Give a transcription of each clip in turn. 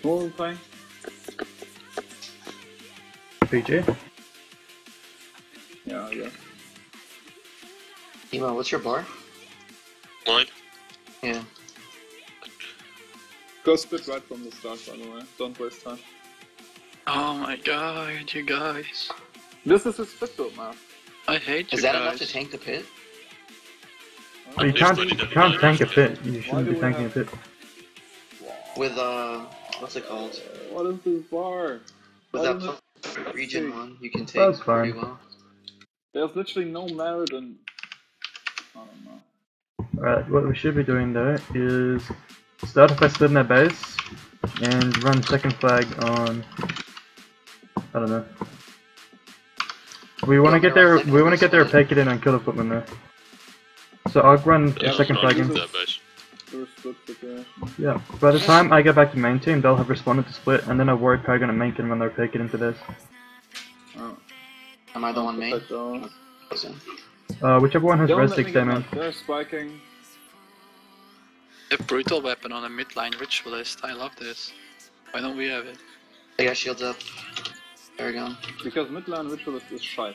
Wallify. PJ? Yeah, yeah. Emo, what's your bar? Mine? Yeah. Go split right from the start, by the way. Don't waste time. Oh my god, you guys. This is a split build, man. I hate you guys. Is that enough to tank the pit? Oh, you can't tank a pit. You shouldn't be tanking a pit. With, what's it called? What is this bar? With that region one, you can take pretty well. There's literally no merit in... I don't know. Alright, what we should be doing though is start off by splitting that base and run second flag on, I don't know. We want to get there. We want to get there. Take it in and kill the footman there. So I'll run the second flag in. Yeah. By the time I get back to main team, they'll have responded to split, and then I worry probably gonna main and run their take it into this. Oh. Am I the one main? Whichever one has res 6 damage. They're spiking. A brutal weapon on a midline ritualist, I love this. Why don't we have it? I got shields up. There we go. Because midline ritualist is shite.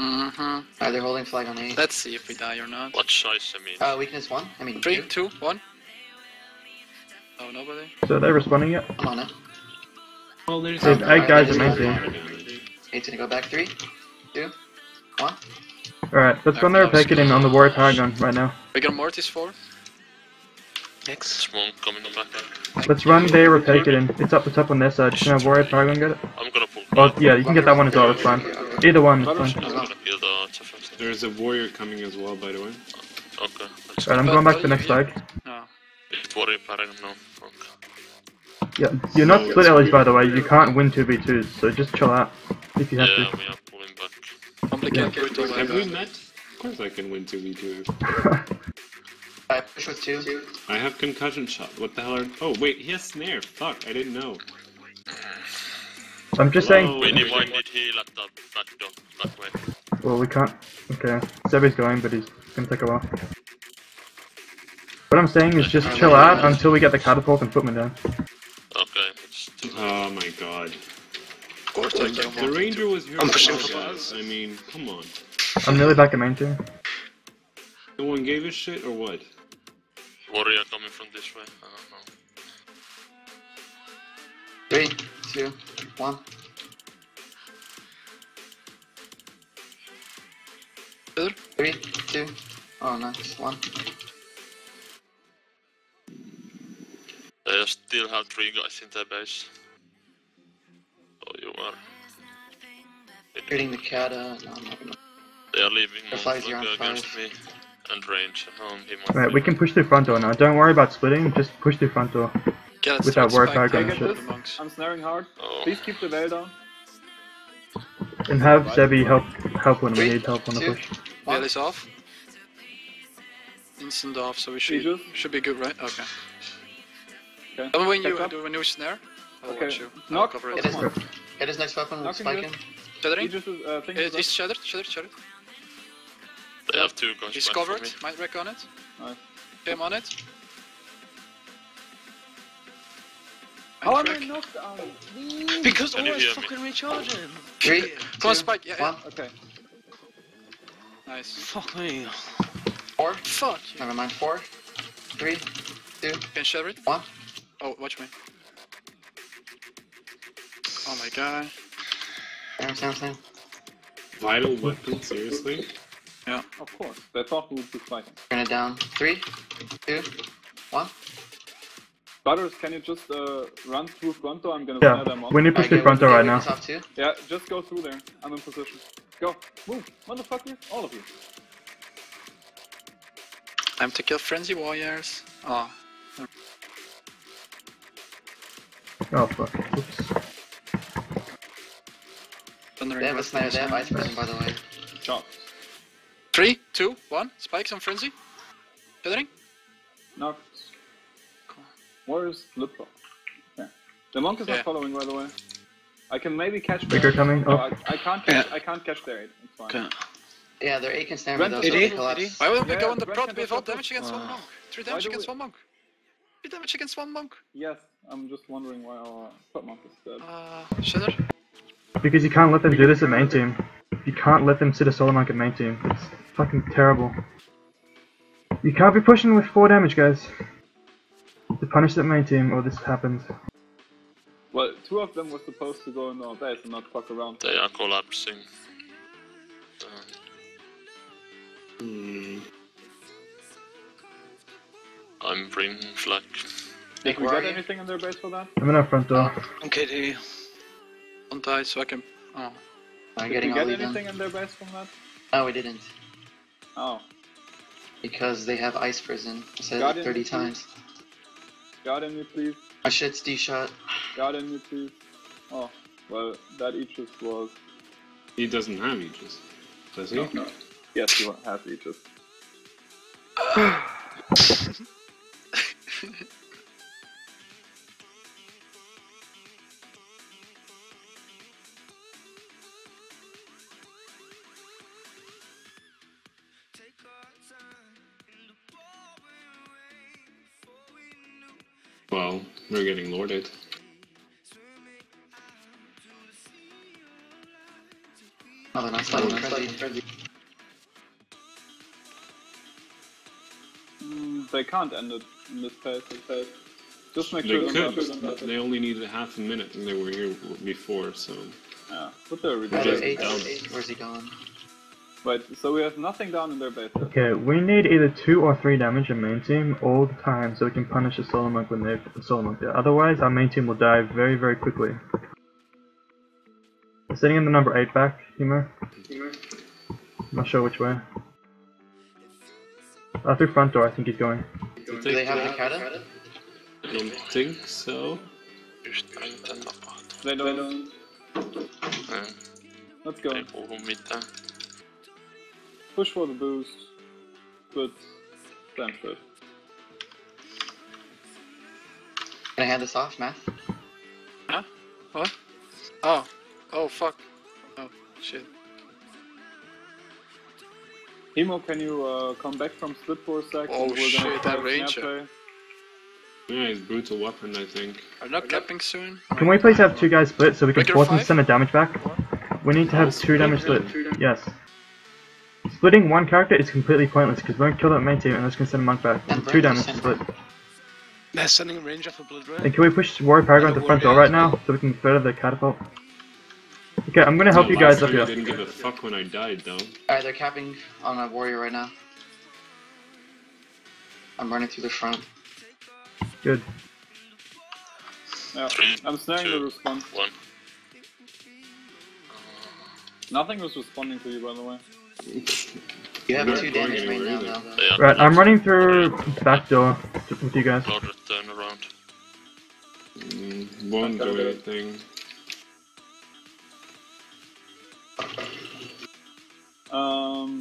Mm-hmm. Alright, they're holding flag on A. Let's see if we die or not. What shice, I mean? Weakness 1? I mean, 3, 2, 1. Oh, nobody. So they're responding yet? Come on now. Well, there's 8 guys in main team. 8's gonna go back. 3, 2, 1. Alright, let's go on there and take it in on the war paragon right now. We got Mortis 4. Next. Swan coming on back. Let's run there and take it in. It's up the top on their side. Can I warrior paragon get it? I'm gonna pull. Oh yeah, you can get that one as well, that's fine. Either one, that's fine. There's a warrior coming as well, by the way. Okay. Alright, I'm going back to the next flag. No. It's warrior paragon now. Yeah, you're not split allies by the way, you can't win 2v2s, so just chill out if you have to. Yeah, we are pulling back. Complicated brutal weapon. Have we met? Of course I can win 2v2. I push with 2. I have concussion shot. What the hell are... Oh wait, he has snare. Fuck, I didn't know. I'm just saying... We need one need heal at the back door, back way. Well, we can't... Okay. Sebi's going, but he's gonna take a while. What I'm saying is just chill out until we get the catapult and footman down. Okay. Oh my god. Of course I can. The ranger was here. I'm pushing for us. I mean, come on. I'm nearly back at main team. No one gave a shit, or what? Warrior coming from this way, I don't know. 3, 2, 1. Good. 3, 2. Oh, nice. 1. They still have 3 guys in their base. Oh, you are. Shooting the cat. No, I'm not gonna. They are leaving Monk against me. And range. Right, we can push through front door now. Don't worry about splitting, just push through front door. Yeah, without worry paragon and shit. I'm snaring hard. Oh. Please keep the veil down. And have Zebi help when we need help on the push. Veil is off. Instant off, so we should be good, right? Okay. And when you do a new snare, I'll watch you. I'll cover it. Get his next weapon with spike in. Shattering? It's shattered. They have 2 guns. He's covered, might wreck on it. Nice. Came on it. How am I knocked out? Because always fucking recharge him. 3, 2, spike, yeah. 1. Okay. Nice. Fuck me. 4. Fuck you. Never mind. 4, 3, 2. Can shatter it? 1. Oh, watch me. Oh my god. Damn. Vital weapon, seriously? Yeah, of course. They thought we would be fighting. Turn it down. 3, 2, 1. Butters, can you just run through front door? I'm gonna run at them on. We need to push the front door right now. Yeah, just go through there. I'm in position. Go. Move. Motherfuckers. All of you. I'm to kill Frenzy Warriors. Oh. Oh, fuck. Oops. They have a sniper. They have ice person, by the way. Chop. 3, 2, 1, spikes on Frenzy. Gathering? No. Cool. Where is Lutro? Yeah. The monk is not following, by the way. I can maybe catch Bigger coming. Oh. I can't catch their 8. It's fine. Okay. Yeah, their 8 can stand with us. Why wouldn't we go on the prod without damage against one monk? 3 damage against one monk. copy damage against one monk? Yes, I'm just wondering why our top monk is dead. Shatter? Because you can't let them do this at main team. You can't let them sit a solo monk at main team. It's fucking terrible. You can't be pushing with 4 damage, guys. To punish that main team, or this happens. Well, 2 of them were supposed to go in our base and not fuck around. They are collapsing. I'm bringing flag. Did we get anything in their base for that? I'm in our front door. Okay, one died, so I can. Oh. Did we get anything in their base from that? No, we didn't. Oh. Because they have ice prison. I said it 30 times. Guard me, please. My shit's D-shot. Guard me, please. Oh, well, that Aegis was... He doesn't have Aegis, does he? No. Yes, he has Aegis. Well, we're getting lorded. Oh, then I started friendly. They can't end it in this phase. Just make sure they could. They only needed half a minute and they were here before, so... Yeah, but they're really down. Where's he gone? Right, so we have nothing down in their base. Okay, we need either 2 or 3 damage in main team all the time so we can punish the solo monk when they put the solo monk there. Otherwise, our main team will die very, very quickly. I'm sitting in the number 8 back, Himo. Not sure which way. Through front door, I think he's going. Do they have the kata? I don't think so. They don't. Let's go. Push for the boost, but stand first. Can I hand this off, Matt? Huh? What? Oh. Oh, fuck. Oh, shit. Himo, can you come back from slip for a sec? Oh, shit, that ranger. Yeah, it's brutal weapon, I think. I'm not capping soon. Can we please have 2 guys split so we can force them to send a damage back? We need to have 2 damage split. Yes. Splitting 1 character is completely pointless because we won't kill that main team unless we can send a monk back. With 2 damage split. They're sending a ranger for blood red. And can we push Warrior Paragon to the front door right now so we can further the catapult? Okay, I'm gonna help you guys up here. I didn't give a fuck when I died, though. Alright, they're capping on a warrior right now. I'm running through the front. Good. Yeah, I'm snaring the response. Nothing was responding to you, by the way. You have 2 damage right now, though. Right, I'm running through back door with you guys. Turn around. One door, I think.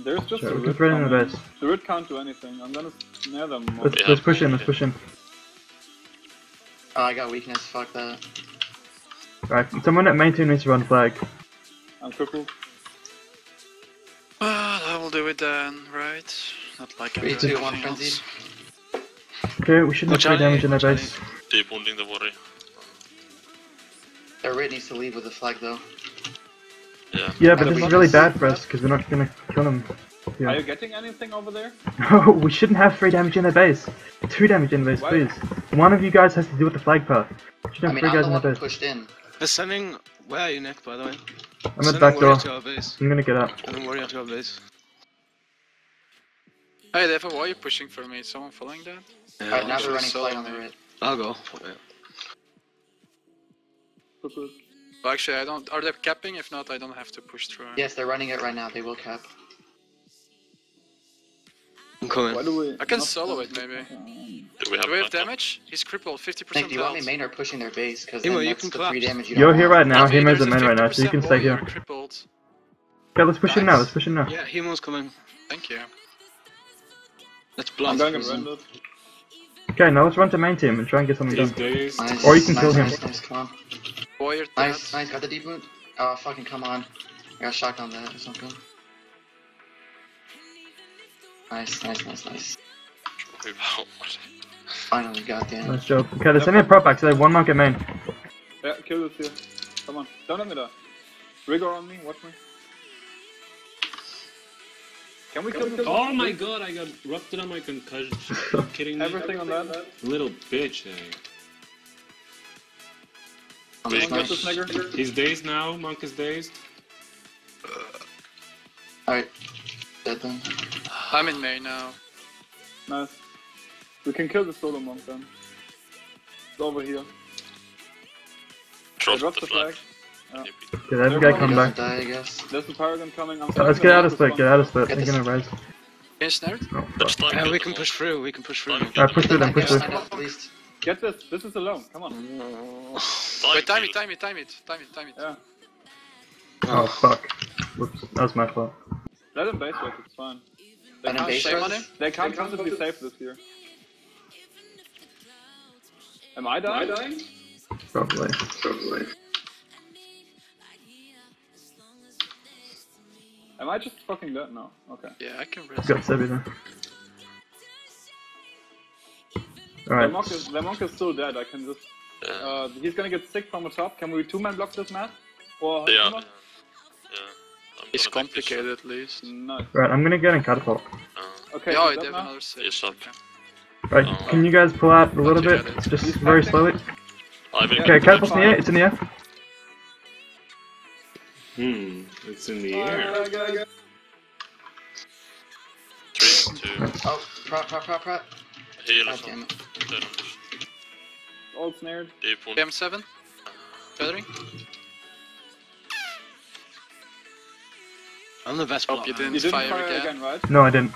There's just a root in the base. The root can't do anything. I'm gonna snare them more. Let's push him, let's push him. Oh, I got weakness, fuck that. Right, someone at main team needs to run flag. I'm crippled. Well, I will do it then, right? Not like I'm frenzied. Okay, we should not do damage in their base. Deep wounding the warrior. Their root needs to leave with the flag though. Yeah, but this is really bad for us because we're not gonna kill them. Yeah. Are you getting anything over there? No, we shouldn't have 3 damage in their base. 2 damage in their base, please. One of you guys has to deal with the flag path. We should have 3 guys in their base. Pushed in. They're sending. Where are you next, by the way? I'm at back door. I'm gonna get up. I'm warrior to our base. Hey, therefore, why are you pushing for me? Is someone following that? Yeah, alright, now they're running flag on the red. I'll go. Yeah. Well, actually, I don't. Are they capping? If not, I don't have to push through. Yes, they're running it right now. They will cap. I'm coming. I can solo it, maybe. Do we have damage? He's crippled, 50%. The only main are pushing their base because that's the free damage you don't have. You're here right now. Himo's a main right now, so you can stay here. Okay, let's push him now. Let's push him now. Yeah, Himo's coming. Thank you. Let's blast. I'm going to render. Okay, now let's run to main team and try and get something done. Nice, or you can kill him. Nice, got the deep wound. Oh, fucking come on. I got shocked on that or something. Nice. Finally, goddamn. Nice joke. Okay, they sent me a prop box. They have one monk at main. Yeah, kill this here. Come on. Don't let me die. Rigor on me. Watch me. Can we kill this? Oh my god, I got ruptured on my concussion. Are you kidding me? Everything on that? Little bitch, eh? He's dazed now. Monk is dazed. Alright. Dead then. I'm in May now. Nice. We can kill the solo monk then. It's over here. Drop the flag. Yeah. Okay, that guy come back. Die, I guess. There's the paragon coming. Let's get out of split. Get out of split. They're gonna rise. You're snared? Oh, yeah, we can push through. We can push through. Alright, push through then. Push through. Get this, this is alone, come on. Wait, time it. Yeah. Oh fuck. Whoops, that was my fault. Let him base wait, it's fine. They can't constantly save this here. Am I dying? Probably. Am I just fucking dead now? Okay. Yeah, I can risk. I've got Sebi now. Right. The monk is still dead, I can just... Yeah. He's gonna get sick from the top, can we two-man block this map? Or yeah. It's complicated at least. Nice. Right, I'm gonna get in catapult. Okay, yeah, they have another six. Right, can you guys pull out a little bit? Just very slowly. Okay, catapult's in the air, it's in the air. It's in the air. Go. 3, 2... Oh, prop. All snared. M7. Feathering. I'm the best block. You didn't fire again, right? No, I didn't.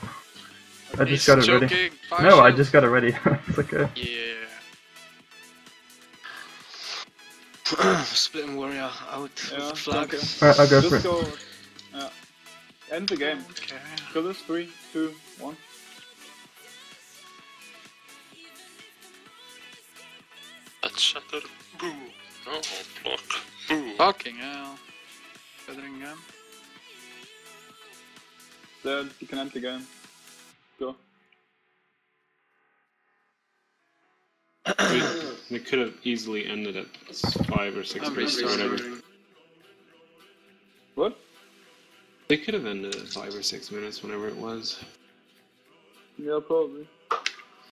Okay. I just got it ready. No, I just got it ready. It's okay. Yeah. Split and warrior out. Yeah, with the flag. Okay. Alright, I'll go just for it. Go. Yeah. End the game. Okay. Kill this. 3, 2, 1. Shatter. Boo. No, block. Boo. Fucking hell. Feathering again. Dead. You can end the game. Go. We could have easily ended at 5 or 6 bases or whatever. What? They could have ended at 5 or 6 minutes, whenever it was. Yeah, probably.